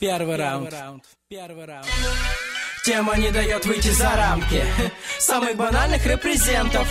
Первый раунд. Тема не дает выйти за рамки самых банальных репрезентов.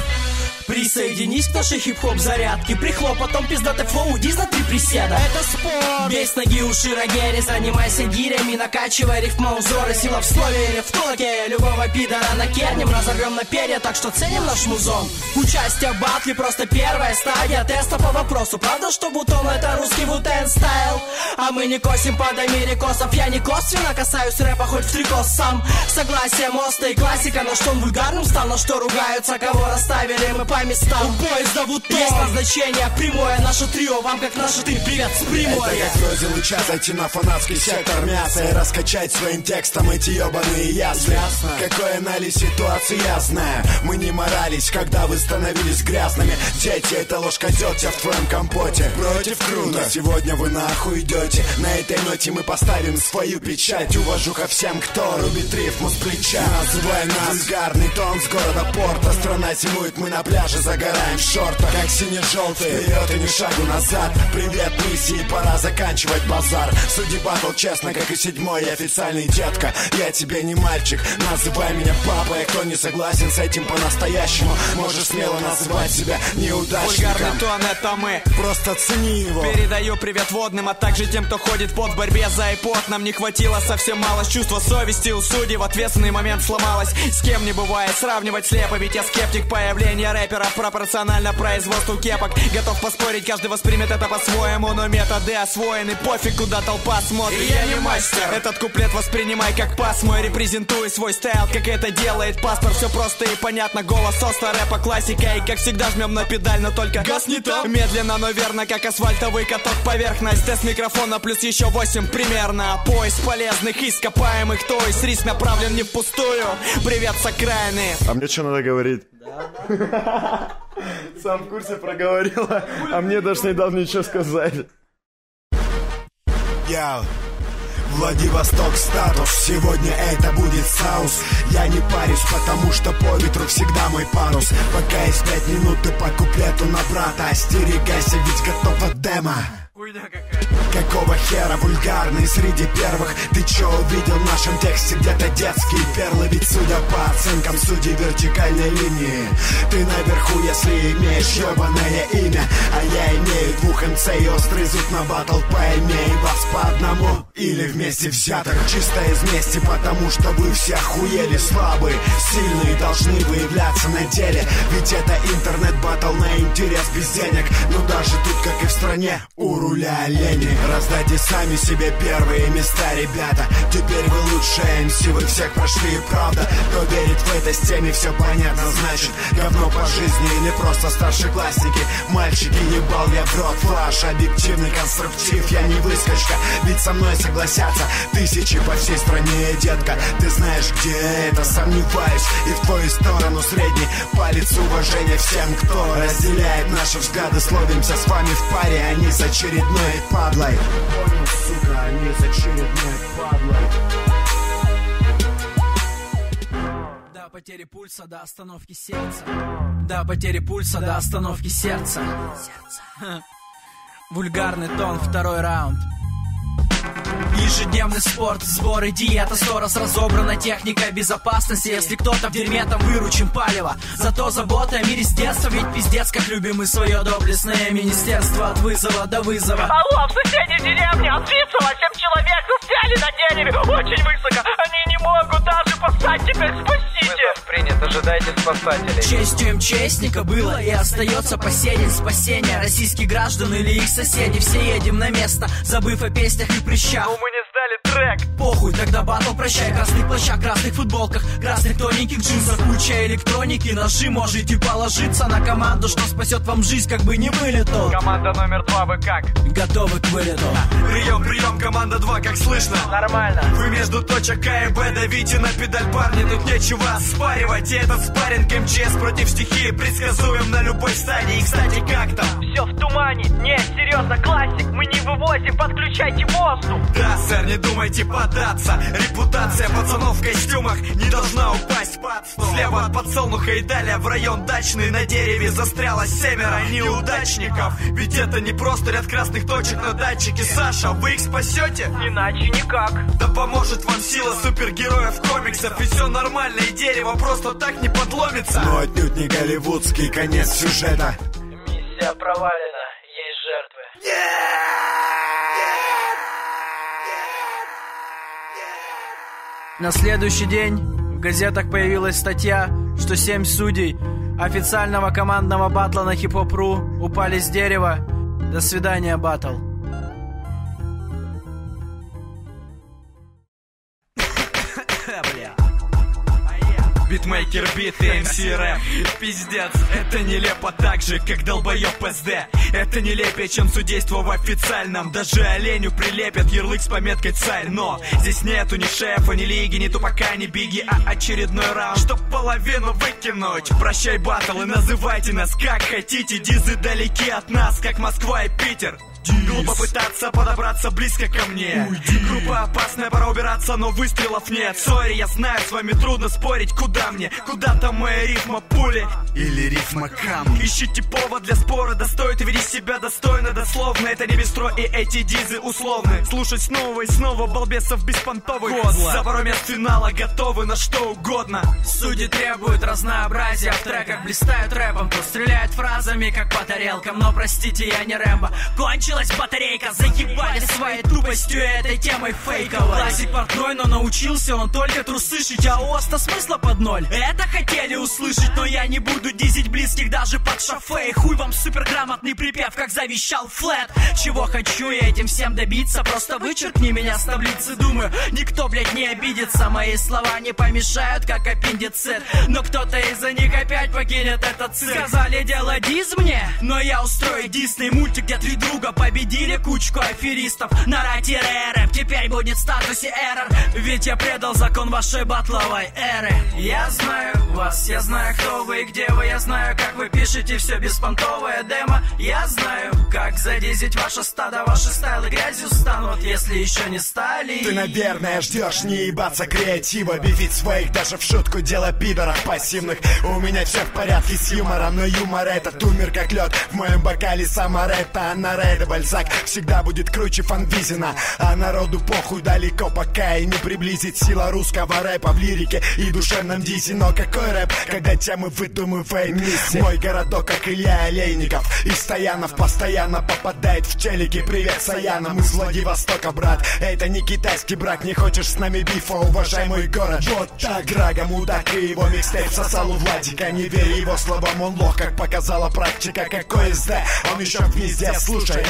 Присоединись к нашей хип-хоп зарядке. Прихлопотом пиздатый флоу, диз на 3 приседа. Это спорт. Без ноги у Широгери, занимайся гирями, накачивай рифмоузоры. Сила в слове или в толке, любого пидора накернем, разорвем на перья, так что ценим наш музон. Участие в батле просто первая стадия теста по вопросу, правда, что бутон это русский вутен стайл. А мы не косим под америкосов, я не косвенно касаюсь рэпа, хоть в трикос сам. Согласие моста и классика, на что он вульгарным стал, на что ругаются, кого расставили мы по местам. У поезда вот есть назначение прямое, наше трио, вам как наши ты, привет с прямой. Это как грозил и час зайти на фанатский сектор мяса и раскачать своим текстом эти ебаные ясли. Ясно. Какой анализ ситуации я знаю, мы не морались, когда вы становились грязными. Дети, это ложь козётя в твоем компоте. Против круто, но сегодня вы нахуй идете. На этой ноте мы поставим свою печать. Уважуха всем, кто рубит рифму с плеча. Называй нас вульгарный тонн с города порта. Страна зимует, мы на пляже загораем в шортах, как сине-желтый. Вперед и ни шагу назад. Привет, миссии, пора заканчивать базар. Суди батл честно, как и седьмой официальный, детка. Я тебе не мальчик, называй меня папой. Кто не согласен с этим по-настоящему, можешь смело называть себя неудачником. Вульгарный тонн, это мы. Просто цени его. Передаю привет водным, а также тем, кто ходит под в борьбе за эпот. Нам не хватило совсем мало чувства совести у судей. В ответственный момент сломалась. С кем не бывает сравнивать слепо, ведь я скептик появления рэпа пропорционально производству кепок. Готов поспорить, каждый воспримет это по-своему, но методы освоены, пофиг, куда толпа смотрит. И я не мастер. Этот куплет воспринимай как пас мой, репрезентуй свой стайл, как это делает паспорт. Все просто и понятно, голос остро, рэпа классика. И как всегда жмем на педаль, но только газ не то. Медленно, но верно, как асфальтовый каток. Поверхность, тест микрофона, плюс еще 8 примерно. Поиск полезных ископаемых, то есть риск направлен не впустую. Привет с окраины. А мне что надо говорить? Сам в курсе проговорила, а мне даже не дал ничего сказать. Я... Владивосток статус, сегодня это будет саус. Я не парюсь, потому что по ветру всегда мой парус. Пока есть 5 минут и по куплету на брата. Остерегайся, ведь готов от демо. Какого хера вульгарный среди первых? Ты чё увидел в нашем тексте где-то детские перлы? Ведь судя по оценкам судей вертикальной линии, ты наверху, если имеешь ёбаное имя. А я имею двух МЦ и острый зуб на батл. Поймей вас по одному или вместе взятых. Чисто из мести, потому что вы все охуели. Слабые, сильные должны выявляться на деле. Ведь это интернет-баттл на интерес без денег. Но даже тут, как и в стране, у руля олени. Раздайте сами себе первые места, ребята. Теперь вы лучшие МС, вы всех прошли, и правда. Кто верит в этой стене, все понятно, значит говно по жизни или просто старшеклассники. Мальчики, ебал я в рот флаш, объективный конструктив, я не выскочка. Ведь со мной согласятся тысячи по всей стране, детка. Ты знаешь, где это, сомневаюсь. И в твою сторону средний палец, уважение всем, кто разделяет наши взгляды. Словимся с вами в паре, они с очередной падлой. Понял, сука, они с очередной падлой. До потери пульса, до остановки сердца. До потери пульса, до остановки сердца. Вульгарный тонн, второй раунд. Ежедневный спорт, сборы, диета, 100 раз разобрана техника безопасности. Если кто-то в дерьме, там выручим палево. Зато забота о мире с детства, ведь пиздец, как любим мы свое доблестное министерство. От вызова до вызова. Алло, в соседней деревне отвисло 7 человек, застряли на дереве, очень высоко. Они не могут даже послать, теперь спасите. Вызов принят, ожидайте спасателей. Честью им честника было и остается по сей день спасение. Российские граждане или их соседи, все едем на место, забыв о песнях и прыщах. Мы не сдали трек. Похуй, тогда батл прощай. Красных плащах, красных футболках, красных тоненьких джинсах, куча электроники, ножи. Можете положиться на команду, что спасет вам жизнь, как бы не вылетал. Команда номер 2, вы как? Готовы к вылету. Прием, прием, команда 2, как слышно? Нормально. Вы между точек А и Б давите на педаль, парни, тут нечего спаривать. И этот спарринг МЧС против стихии предсказуем на любой стадии. И, кстати, как там? Все в тумане. Не, серьезно, классик, мы не вывозим, подключайте воздух. Да, сэр, не думай. думайте податься. Репутация пацанов в костюмах не должна упасть под стол. Слева от подсолнуха и далее в район дачный. На дереве застряло 7 неудачников. Ведь это не просто ряд красных точек на датчике. Саша, вы их спасете? Иначе никак. Да поможет вам сила супергероев комиксов. И все нормально, и дерево просто так не подломится. Но отнюдь не голливудский конец сюжета. Миссия провалена, есть жертвы. На следующий день в газетах появилась статья, что 7 судей официального командного батла на hip-hop.ru упали с дерева. До свидания, батл. Битмейкер, биты, МС, рэп. Пиздец, это нелепо так же, как долбоёб СД. Это нелепее, чем судейство в официальном. Даже оленю прилепят ярлык с пометкой «Царь». Но здесь нету ни шефа, ни лиги, ни тупака, ни биги, а очередной раунд, чтоб половину выкинуть. Прощай, батл, и называйте нас как хотите. Дизы далеки от нас, как Москва и Питер. Глупо пытаться подобраться близко ко мне. Уйди. Группа опасная, пора убираться, но выстрелов нет. Сори, я знаю, с вами трудно спорить, куда мне? Куда там моя рифма пули? Или рифма камни? Ищите повод для спора, да стоит веди себя достойно, дословно. Это не бистро, и эти дизы условны. Слушать снова и снова балбесов беспонтовых. За пару мест финала готовы на что угодно. Судьи требуют разнообразия, в треках блистают рэпом, то стреляют фразами, как по тарелкам. Но простите, я не Рэмбо. Кончил батарейка, заебали своей тупостью этой темой фейковой. Классик портной, но научился он только трусы шить. А у вас-то смысла под ноль? Это хотели услышать, но я не буду дизить близких даже под шофе. И хуй вам суперграмотный припев, как завещал Флэт. Чего хочу я этим всем добиться? Просто вычеркни меня с таблицы. Думаю, никто, блядь, не обидится. Мои слова не помешают, как аппендицит. Но кто-то из-за них опять покинет этот цирк. Сказали, делай диз мне, но я устрою Дисней мультик, где 3 друга по победили кучку аферистов на рате рэп. Теперь будет в статусе эррор, ведь я предал закон вашей батловой эры. Я знаю вас, я знаю, кто вы и где вы. Я знаю, как вы пишете все беспонтовое демо. Я знаю, как задизить ваше стадо. Ваши стайлы грязью станут, если еще не стали. Ты, наверное, ждешь не ебаться креатива, бифить своих даже в шутку, дело пидоров пассивных. У меня все в порядке с юмором, но юмор этот умер как лед. В моем бокале самарета, она рейда Бальзак всегда будет круче Фанвизина. А народу похуй далеко, пока и не приблизит сила русского рэпа в лирике и душевном дизе. Но какой рэп, когда темы выдумывают мисси? Мой городок, как Илья Олейников и Стоянов, постоянно попадает в челики. Привет, Саяна, мы с Владивостока, брат. Это не китайский брак, не хочешь с нами бифа, уважай мой город. Вот так, Рага, мудак, и его микстейп сосал у Владика. Не верь его словам, он лох, как показала практика. Какой СД, он еще в гнезде, слушай,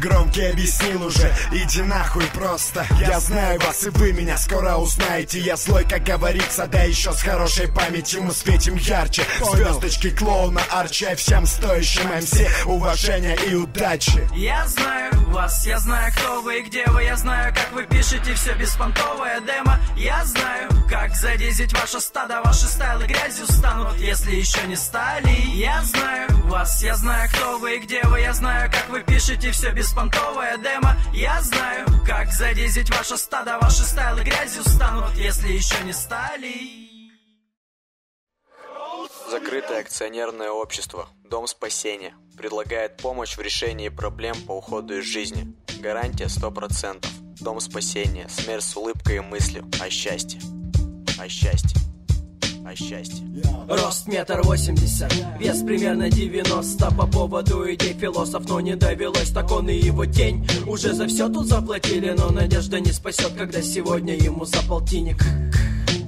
громкий объяснил уже, иди нахуй просто. Я знаю вас, и вы меня скоро узнаете. Я злой, как говорится, да еще с хорошей памятью. Мы светим ярче, звездочки клоуна Арчи. Всем стоящим МС уважения и удачи. Я знаю вас, я знаю, кто вы и где вы. Я знаю, как вы пишете все беспонтовое демо. Я знаю, как задизить ваше стадо. Ваши стайлы грязью станут, если еще не стали. Я знаю вас, я знаю, кто вы и где вы. Я знаю, как вы пишете все беспонтовое демо. Я знаю, как задизить ваше стадо. Ваши стайлы грязью станут, если еще не стали. Закрытое акционерное общество «Дом спасения» предлагает помощь в решении проблем по уходу из жизни. Гарантия 100%. Дом спасения. Смерть с улыбкой и мыслью о счастье. О счастье. О счастье. Рост 1,80 м, вес примерно 90. По поводу идей философ, но не довелось, так он и его тень. Уже за все тут заплатили, но надежда не спасет, когда сегодня ему за полтинник.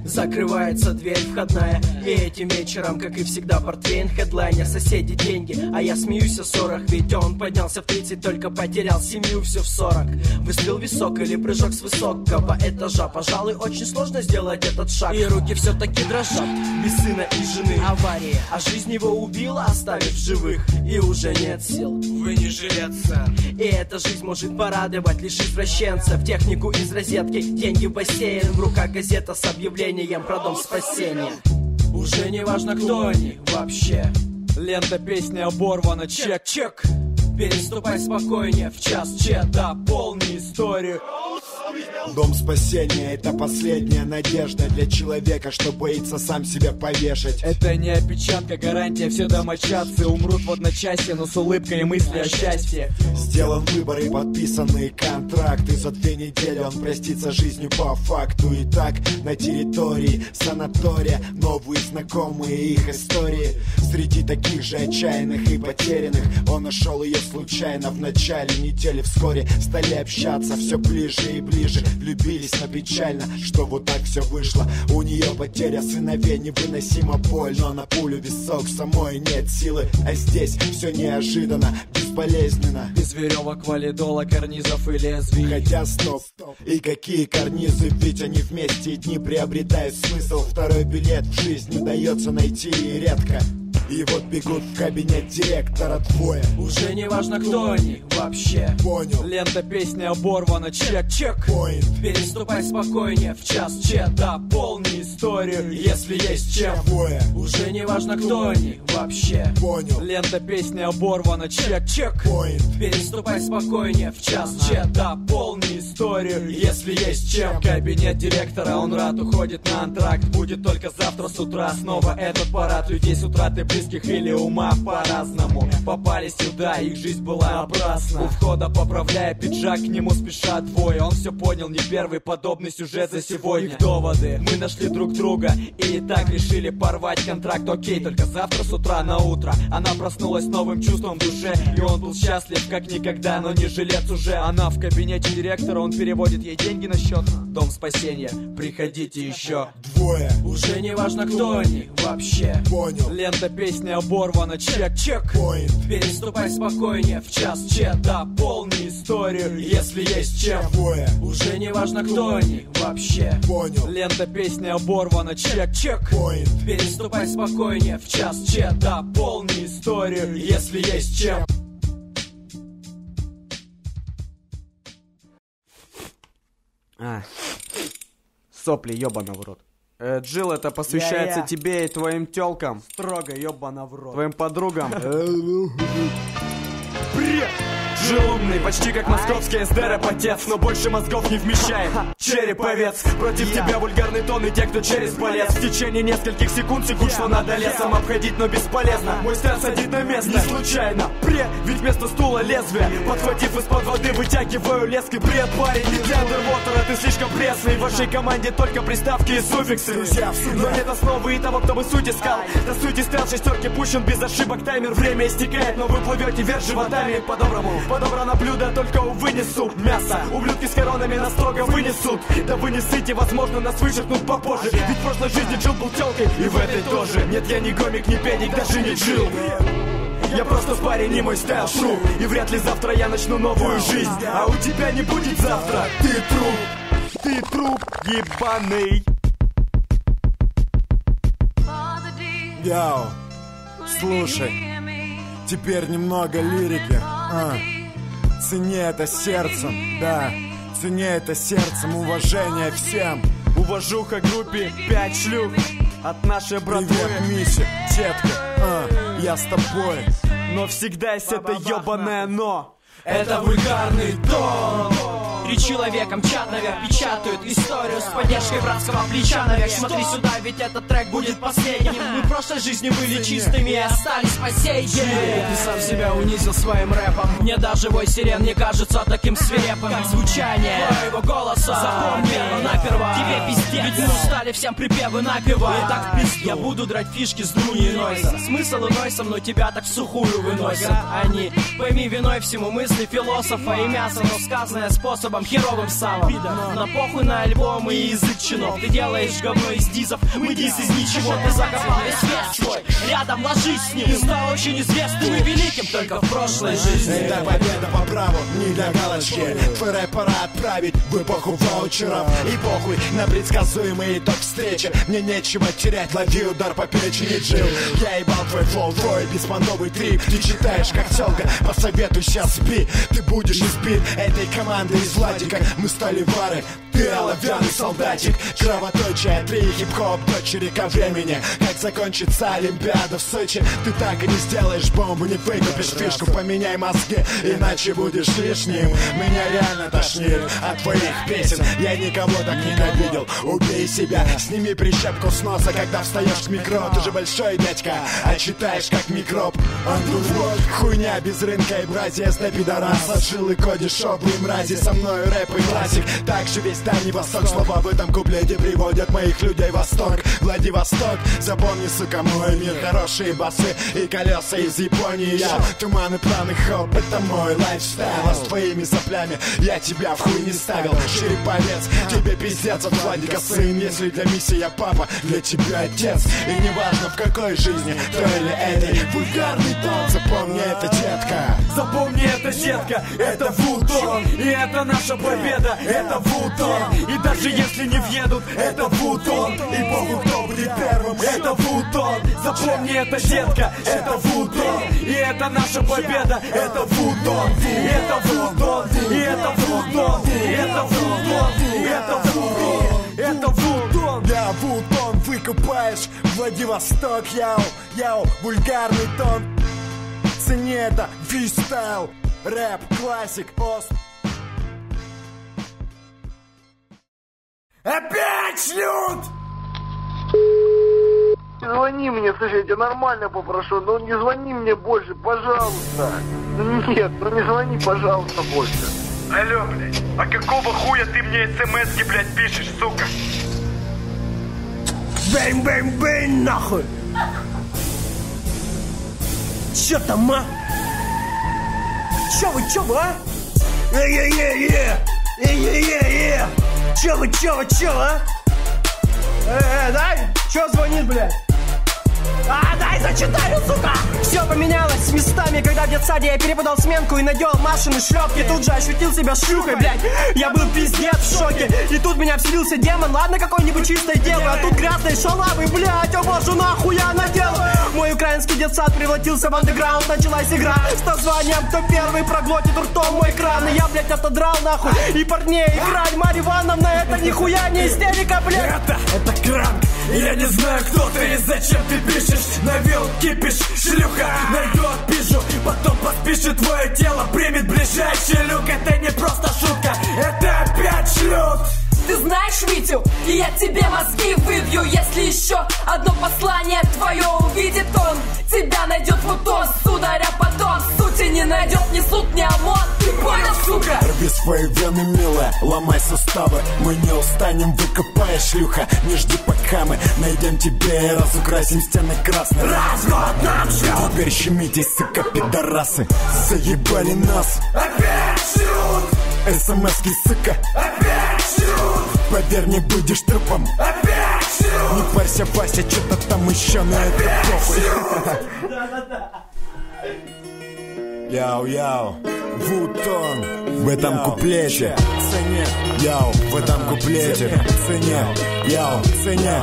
Закрывается дверь входная, и этим вечером, как и всегда, портвейн, хедлайнер, соседи, деньги. А я смеюсь о ссорах, ведь он поднялся в 30, только потерял семью, все в 40. Выспил висок или прыжок с высокого этажа. Пожалуй, очень сложно сделать этот шаг, и руки все-таки дрожат. Без сына и жены авария, а жизнь его убила, оставив живых, и уже нет сил. Вы не жилец, сэр. И эта жизнь может порадовать лишь извращенцев. Технику из розетки, деньги в бассейн. В руках газета с объявлением про дом спасения. Уже не важно, кто они вообще. Лента песни оборвана, чек-чек. Переступай спокойнее в час чета, полни историю. Дом спасения — это последняя надежда для человека, что боится сам себя повешать. Это не опечатка, гарантия, все домочадцы умрут в одночасье, но с улыбкой и мысли о счастье. Сделан выбор и подписанный контракт, и за 2 недели он простится жизнью по факту. И так на территории санатория новые знакомые, их истории. Среди таких же отчаянных и потерянных он нашел ее случайно в начале недели. Вскоре стали общаться все ближе и ближе, влюбились, но печально, что вот так все вышло. У нее потеря сыновей, невыносимо боль, но на пулю висок самой нет силы. А здесь все неожиданно, безболезненно, без веревок, валидола, карнизов и лезвий. Хотя стоп, и какие карнизы, ведь они вместе, и дни приобретают смысл. Второй билет в жизнь удается найти и редко. И вот бегут в кабинет директора двое. Уже не важно, кто они вообще. Понял. Лента песни оборвана, чек-чек. Переступай спокойнее в час чета. Полни историю, если есть чем. Двое. Уже не важно, кто они вообще. Понял. Лента песни оборвана, чек-чек. Переступай спокойнее в час чета. Полни историю, если есть чем. Кабинет директора, он рад, уходит на антракт. Будет только завтра с утра снова этот парад людей с утраты близких или ума по-разному. Попали сюда, их жизнь была опрасна. У входа, поправляя пиджак, к нему спешат двое. Он все понял, не первый подобный сюжет за сегодня. Их доводы: мы нашли друг друга и так решили порвать контракт. Окей, только завтра с утра на утро она проснулась с новым чувством в душе. И он был счастлив, как никогда, но не жилец уже. Она в кабинете директора, он переводит ей деньги на счет. Дом спасения, приходите еще. Двое. Уже не важно, кто они вообще. Понял. Лента песня оборвана, чек-чек. Переступай спокойнее в час чета. Полни историю, если есть чем. Двое. Уже не важно, кто они вообще. Понял. Лента песня оборвана, чек-чек. Переступай спокойнее в час чета. Полни историю, если есть чем. Сопли, ёбана в рот. Джилл, это посвящается тебе и твоим тёлкам. Строго, ёбана в рот. Твоим подругам. Привет! Джилл умный, почти как московский эстероп-отец, но больше мозгов не вмещает. Череповец, против тебя вульгарный тонн и те, кто через полез. В течение нескольких секунд секут, что надо лесом обходить, но бесполезно. Мой стар садит на место, не случайно. Ведь вместо стула лезвие, подхватив из-под воды, вытягиваю леск. И бред, парень, не для андервотера, ты слишком пресный. В вашей команде только приставки и суффиксы. Но нет основы и того, кто бы суть искал. До сути стал, 6 пущен без ошибок. Таймер, время истекает, но вы плывете вверх животами. По-доброму подобрано блюдо, только увы не суп. Мясо, ублюдки с коронами нас строго вынесут. Да вы не сыти, возможно, нас вычеркнут попозже. Ведь в прошлой жизни Джилл был тёлкой, и в этой тоже. Нет, я не гомик, не педик, даже не Джилл. Я просто парень, не мой стайл шум. И вряд ли завтра я начну новую жизнь. А у тебя не будет завтра. Ты труп ебаный. Йоу, слушай, теперь немного лирики. Цени это сердцем, да. Цени это сердцем, уважение всем. Уважуха группе 5 шлюх от нашей братвы. Привет, Миси, детка, я с тобой. Но всегда есть это ёбаное но. Это вульгарный тон. 3 человека мчат наверх, печатают историю с поддержкой братского плеча наверх. Смотри сюда, ведь этот трек будет последним. Мы в прошлой жизни были чистыми и остались по сей день. Ты сам себя унизил своим рэпом. Мне даже вой сирен не кажется таким свирепым, как звучание твоего голоса. Запомни, но наперво тебе пиздец. Ведь мы устали всем припевы напевать. И так в пизду. Я буду драть фишки с Дуни и Нойса. Смысл иной со мной, тебя так в сухую выносят они. Пойми, виной всему мысли философа и мясо, но сказанное способом херовым салом. На похуй на альбомы и язык чинов. Ты делаешь говно из дизов, мы диз из ничего. Ты закопал весь вес твой, рядом ложись с ним. Ты стал очень известным и великим только в прошлой жизни. Это победа по праву, не для галочки. Твой рэп пора отправить в эпоху ваучеров. И похуй на предсказуемый итог встречи. Мне нечего терять, лови удар по печени, Джилл. Я ебал твой флоу, твой беспонтовый трип. Ты читаешь как тёлка, посоветуй сейчас спи. Ты будешь избит этой командой из Владика. Мы стали вары. ты оловянный солдатик. Кровоточие, 3 хип-хоп, дочери ко времени. Как закончится Олимпиада в Сочи, ты так и не сделаешь бомбу, не выкупишь фишку. Поменяй мозги, иначе будешь лишним. Меня реально тошнит от твоих песен. Я никого так ненавидел, убей себя. Сними прищепку с носа, когда встаешь к микро. Ты же большой дядька, а читаешь как микроб. Он другой, хуйня без рынка и братья, сдай пидорас. Отшил и коди, шоблы и мрази, со мной рэп и классик. Так же весь Дальний Восток, слова в этом куплете приводят моих людей в восторг. Владивосток, запомни, сука, мой мир. Хорошие басы и колеса из Японии. Я туман и планы, хоп, это мой лайфстайл. А с твоими соплями я тебя в хуй не ставил. Череповец, тебе пиздец от Владика сын. Если для миссии я папа, для тебя отец. И не важно в какой жизни, той или этой, вульгарный тонн. Запомни это, детка. Запомни это, детка, это ВУЛ-тонн. И это наша победа, это ВУЛ-тонн. И даже если не въедут, это ВУЛ-тонн. И богу, кто будет первым, это ВУЛ-тонн. Запомни это, детка, это ВУЛ-тонн. И это наша победа, это ВУЛ-тонн. И это ВУЛ-тонн, и это ВУЛ-тонн, и это ВУЛ-тонн, и это ВУЛ-тонн, это ВУЛ-тонн. Я ВУЛ-тонн, выкупаешь Владивосток, яу, яу, вульгарный тонн. Цени это, фристайл, рэп, классик, ост. Опять шлют! Звони мне, слушай, я тебя нормально попрошу, но не звони мне больше, пожалуйста. Нет, ну не звони, пожалуйста, больше. Алло, блядь, а какого хуя ты мне смс-ки, блядь, пишешь, сука? Бэйн-бэйн-бэйн, нахуй! Чё там, а? Чё вы, а? Е-е-е-е! Е-е-е-е! Чё вы, а? Дай! Чё звонит, блядь? Дай зачитаю, сука! Все поменялось местами, когда в детсаде я перепадал сменку и надел Машины шлепки. Тут же ощутил себя шлюхой, блядь. Я был пиздец в шоке. И тут меня вселился демон, ладно, какой-нибудь чистой девы, а тут грязной шалавы, блядь. О боже, нахуй я надел. Мой украинский детсад превратился в андеграунд. Началась игра с названием «Кто первый проглотит ртом мой кран». И я, блядь, отодрал нахуй и парней, и крань. Марья Ивановна, это нихуя не истерика, блядь. Это кран. Я не знаю, кто ты и зачем ты пишешь. Навел кипиш, шлюха, найдет пижу. Потом подпишет твое тело, примет ближайший люк. Это не просто шутка, это опять шлюк. Ты знаешь, Витю, я тебе мозги выбью. Если еще одно послание твое увидит он, тебя найдет мутон, сударя потом. Сути не найдет, ни суд, ни ОМОН. Ты понял, сука? Рви свои вены, милая, ломай суставы. Мы не устанем, выкопая шлюха. Не жди, пока мы найдем тебя и разукрасим стены красной. Раз в год нам шлют. Теперь щемитесь, сука, пидорасы. Заебали нас. Опять шлют. СМСки, сука. Опять шлют. Поверь, не будешь трупом. Опять шлют. Не парься, Вася, что-то там еще, но это похуй. Да-да-да. Яу-яу, ВУЛ-тонн. В этом куплете цене. Яу, в этом куплете цене. Яу, цене.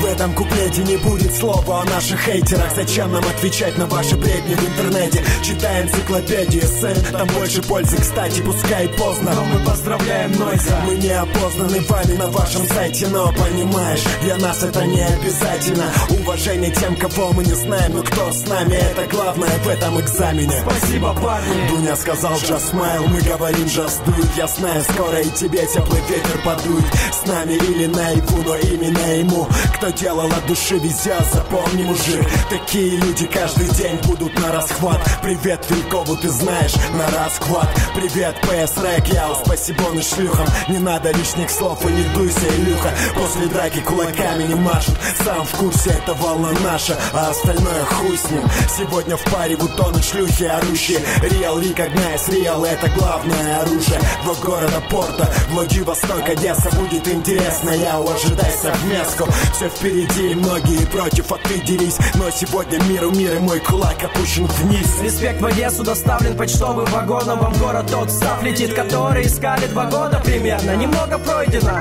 В этом куплете не будет слова о наших хейтерах. Зачем нам отвечать на ваши бредни в интернете? Читаем энциклопедию, СМ, там больше пользы, кстати, пускай поздно. Но мы поздравляем Нойза, мы не опознаны вами на вашем сайте. Но понимаешь, для нас это не обязательно. Уважение тем, кого мы не знаем, но кто с нами, это главное в этом экзамене. Спасибо, парни. Дуня сказал just smile, мы говорим just do it. Я знаю, скоро и тебе теплый ветер подует. С нами или наяву, но именно ему, кто делал от души везет, запомни, мужик. Такие люди каждый день будут на расхват. Привет, Вилькову, ты знаешь, на расхват. Привет, ПС Рэк, яу, спасибо он и шлюхам. Не надо лишних слов, и не дуйся, Илюха. После драки кулаками не машут. Сам в курсе, это волна наша, а остальное хуй с ним. Сегодня в паре бутоны шлюхи орущие. Реал, рекогнайз, реал, это главное оружие. Два города порта, Владивосток, Одесса. Будет интересно, яу, ожидай совместку. Все впереди, многие против, а ты дерись. Но сегодня мир, и мой кулак опущен вниз. Респект в Одессу доставлен почтовым вагоном. Вам город тот став летит, который искали 2 года примерно. Немного пройдено.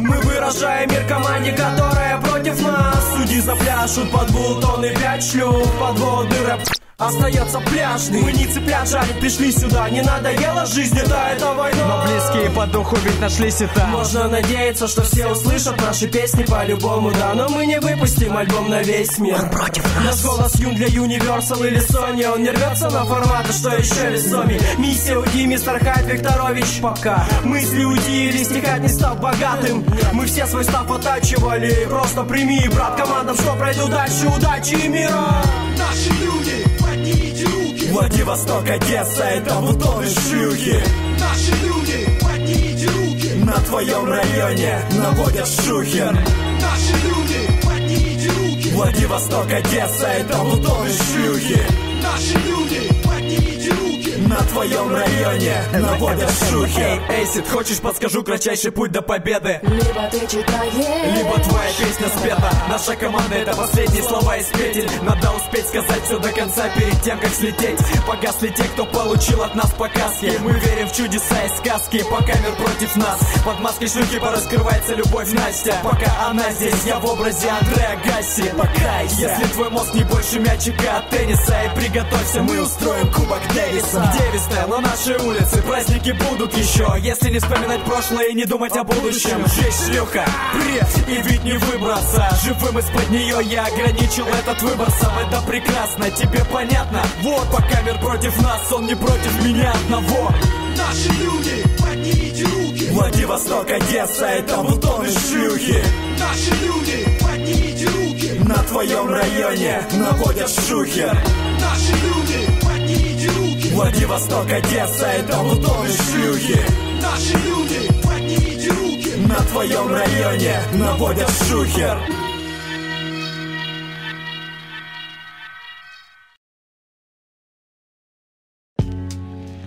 Мы выражаем мир команде, которая против нас. Судьи запляшут под ВУЛ-тонн и 5 шлюх. Подводы рэп остается пляжный. Мы не цыплячами пришли сюда, не надоела жизнь, да, это война. Но близкие по духу ведь нашлись и там. Можно надеяться, что все услышат наши песни по-любому, да. Но мы не выпустим альбом на весь мир. Он против нас. Наш голос юн для Universal или Sony. Он не рвется на форматы, что еще весомее. Миссия уйди, мистер Хайд Викторович, пока. Мысли уйди или стекать, не став богатым. Мы все свой став оттачивали. Просто прими, брат, командам, что пройду дальше. Удачи и мира. Наши люди, поднимите руки. Владивосток, Одесса, это бутоны шлюхи. Наши люди, поднимите руки. На твоем районе наводят шухер. Наши люди, поднимите руки. Владивосток, Одесса, это бутоны шлюхи. Наши люди, поднимите руки. На твоем районе наводят шухер. Эйсид, хочешь, подскажу кратчайший путь до победы? Либо ты читаешь, либо твоя песня спета. Наша команда — это последние слова из петель. Надо успеть сказать все до конца перед тем, как слететь. Погасли те, кто получил от нас показки. Мы верим в чудеса и сказки, пока мир против нас. Под маской шлюхи пораскрывается любовь Настя. Пока она здесь, я в образе Андреа Гасси. Покайся, если твой мозг не больше мячика от тенниса. И приготовься, мы устроим кубок Дэвиса. Девистая на нашей улице, праздники будут еще. Если не вспоминать прошлое и не думать о будущем. Жесть, шлюха, бред, и ведь не выбраться. Живым из-под нее я ограничил этот выбор сам. Это прекрасно, тебе понятно? Вот, пока мир против нас, он не против меня одного. Наши люди, поднимите руки. Владивосток, Одесса, это бутоны шлюхи. Наши люди, поднимите руки. На твоем районе наводят шухер. Наши люди, поднимите руки. Владивосток, Одесса, это бутоны шлюхи. Наши люди, поднимите руки. На твоем районе наводят шухер.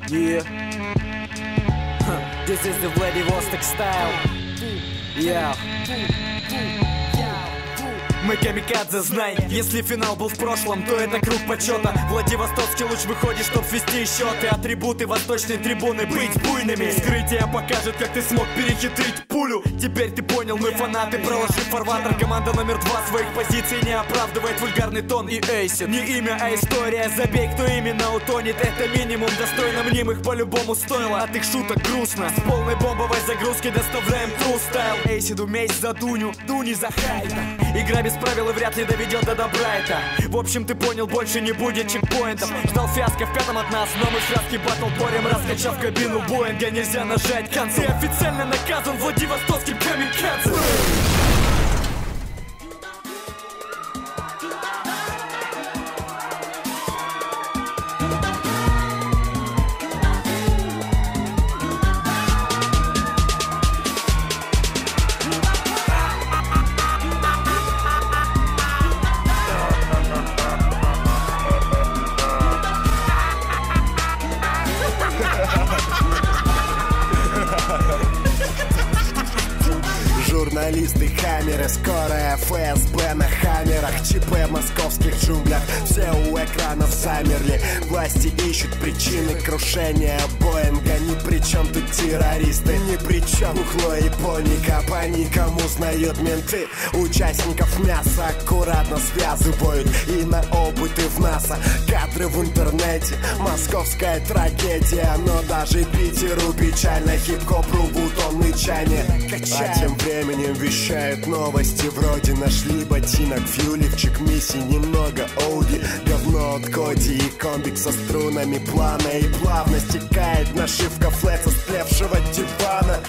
Yeah. This is the Vladivostok style. Yeah. Мы камикадзе, знай, если финал был в прошлом, то это круг почета. Владивостокский луч выходит, чтоб свести счеты. Атрибуты восточной трибуны — быть буйными. Скрытие покажет, как ты смог перехитрить пулю. Теперь ты понял, мы фанаты, проложив фарватер. Команда номер два своих позиций не оправдывает. Вульгарный тон и эйсид. Не имя, а история. Забей, кто именно утонет. Это минимум, достойно мнимых по-любому стоило. От их шуток грустно. С полной бомбовой загрузки доставляем тру-стайл. Эйсиду месть за Дуню, Дуни за Хайда. Игра без правил и вряд ли доведет до добра это. В общем, ты понял, больше не будет чекпоинтов. Ждал фиаско в пятом от нас, но мы связки батл борем. Раскачав кабину Боинга, нельзя нажать концы. Официально наказан владивостокским камикадзе. Журналисты, камеры, скорая, ФСБ на хамерах, ЧП в московских джунглях, все у экранов замерли. Власти ищут причины крушения Боинга. Ни при чем тут террористы, ни при чем ухло и паника. По никому узнают менты, участников мяса аккуратно связывают и на обувь, и в НАСА. Кадры в интернете, московская трагедия, но даже Питеру печально. Hip-hop.ru, бутонный чайник, а тем временем вещают новости вроде: нашли ботинок Фьюлевчик, Мисси, немного Оуди, говно от Коти и комбик со струнами плана. И плавно стекает нашивка флет со стлевшего дивана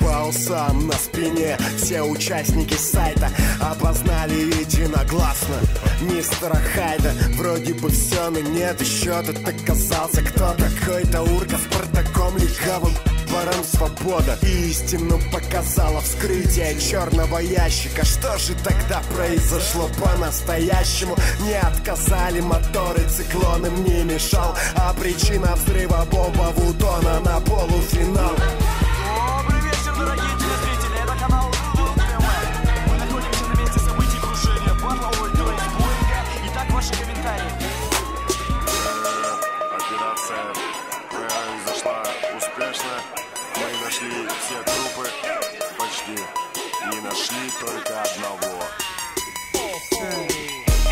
по усам на спине. Все участники сайта опознали единогласно мистера Хайда. Вроде бы все, но нет, еще тут оказался кто-то. Какой-то урка с портаком легавым. Ворам свобода, истину показала вскрытие черного ящика. Что же тогда произошло по-настоящему? Не отказали моторы, циклон им не мешал. А причина взрыва бомба Вудона на полуфинал. Добрый вечер, дорогие телезрители, это канал ВУЛГАРНЫЙ. Мы находимся на месте событий крушения батла Вульгара и Боинга. Итак, ваши комментарии. Операция произошла успешно. Мы нашли все трупы, почти, не нашли только одного.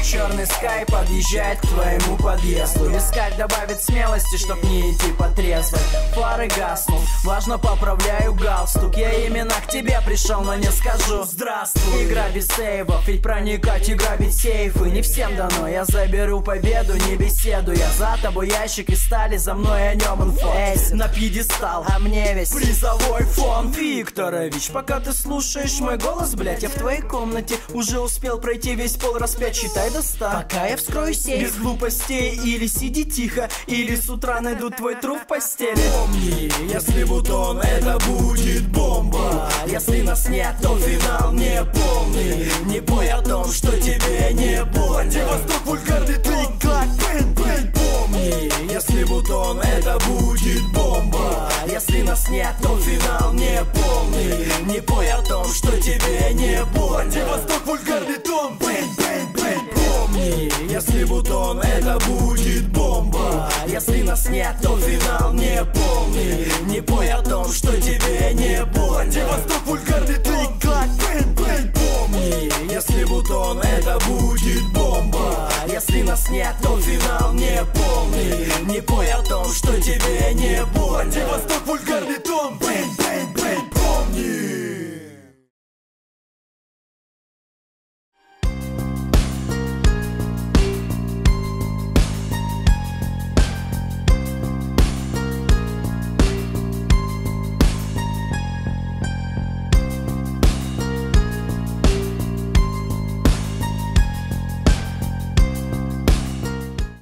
Черный черный скай подъезжает к твоему подъезду. Вискарь добавит смелости, чтоб не идти потрезвой. Фары гаснут, важно поправляю галстук. Я именно к тебе пришел, но не скажу здравствуй. Игра без сейвов, ведь проникать и грабить сейфы не всем дано. Я заберу победу, не беседу. Я за тобой ящик и стали, за мной о нем инфо. Эйс на пьедестал, а мне весь призовой фон. Викторович, пока ты слушаешь мой голос, блять, я в твоей комнате уже успел пройти весь пол раз 5, считай до 100. Пока я вскрою сейф, без глупостей. Или сиди тихо, или с утра найду твой труп в постели. Помни, если бутон, это будет бомба. Если нас нет, то финал не полный. Не бой о том, что тебе не больно. Владивосток, вульгарный тонн, как пэн-пэн. Помни, если бутон, это будет бомба. Если нас нет, то финал не полный. Не бой о том, что тебе не больно. Владивосток, вульгарный тонн, пэн-пэн-пэн. Помни, если бутон, это будет бомба. Если нас нет, то финал не полный. Не бой о том, что тебе не больно. Владивосток, вульгарный тонн, как пэн-пэн. Помни, если бутон, это будет бомба. Если нас нет, то финал не полный. Не бой о том,